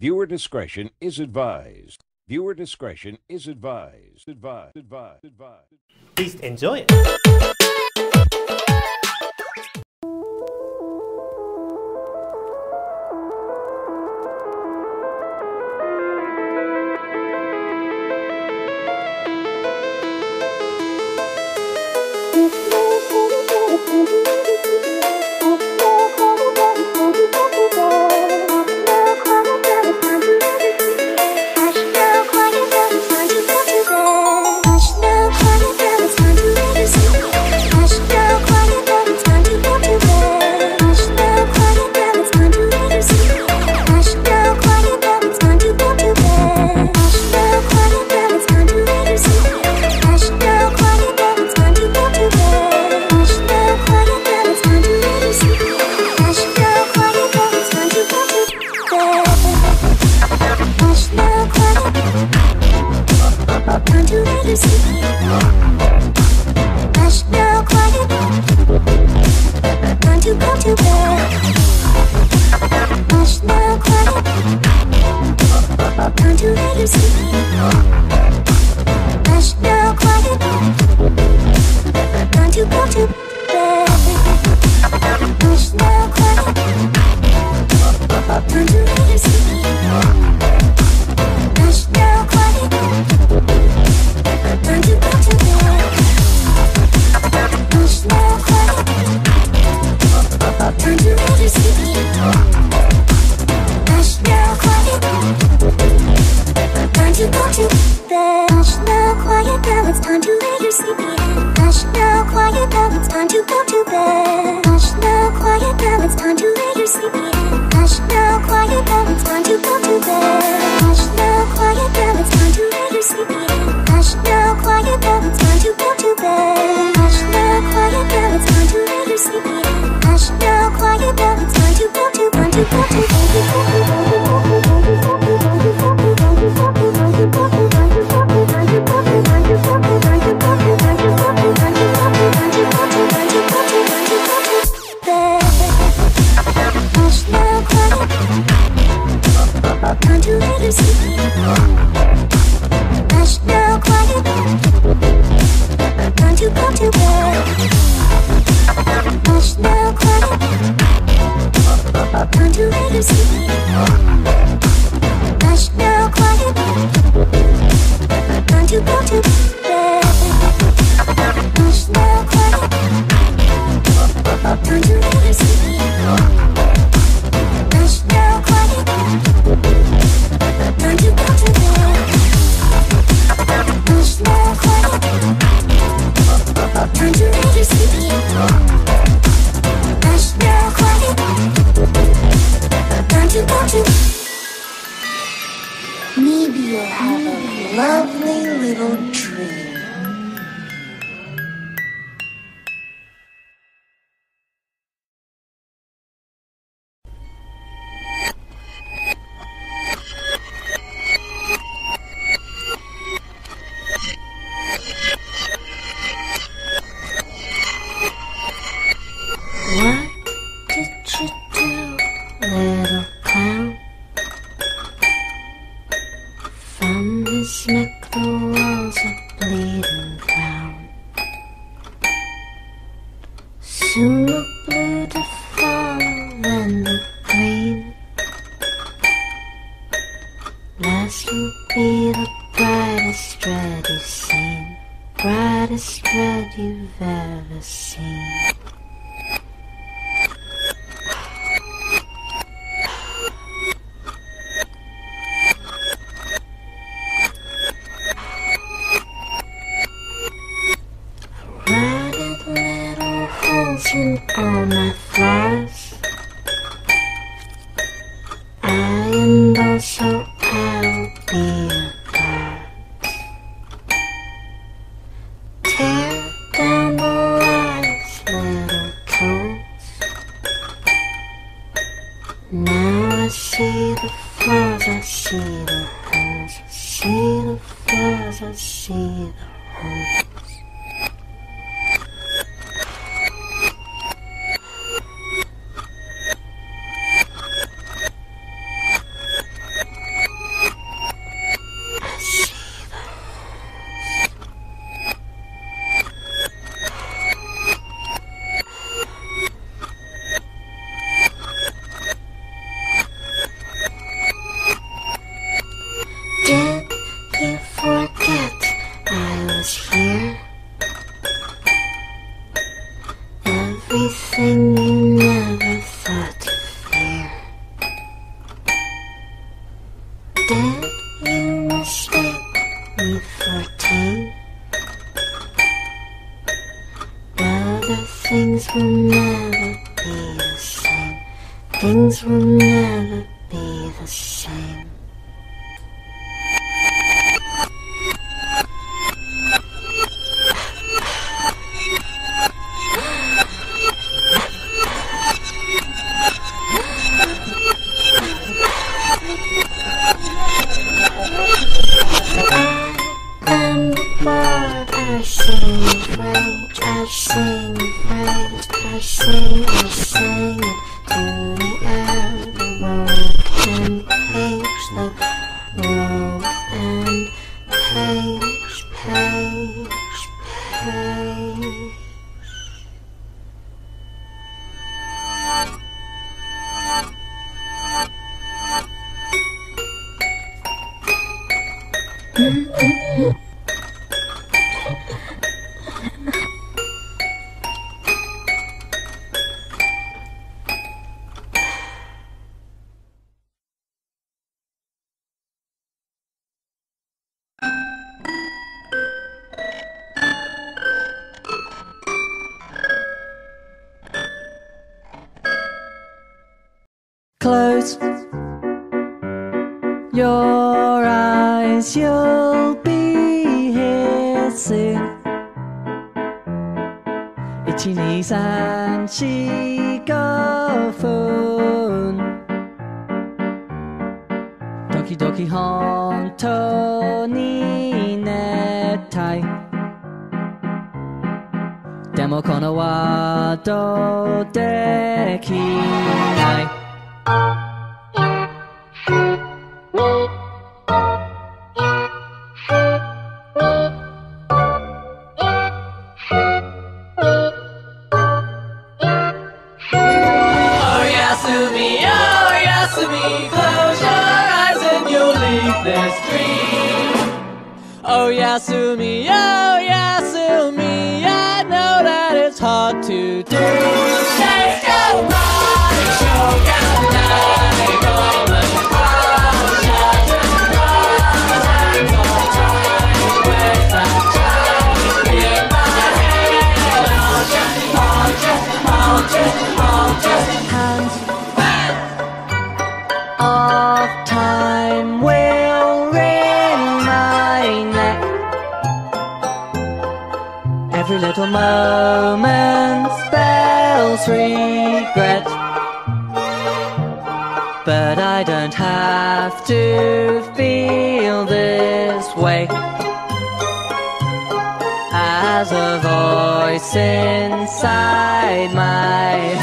Viewer discretion is advised. Viewer discretion is advised. Advised. Please enjoy it. Dad, you mistake me for 10. Now the things will never be the same. Things will never be the same. I sing it to the end, roll and page, the roll and page. Close your eyes, you'll be here soon. Itchy knees and cheek of fun. Doki doki honto ni nettai. Demo kono wa dodekinai. Oh Yasumi, I know that it's hard to do. Let's go, Mom! Every little moment spells regret, but I don't have to feel this way, as a voice inside my head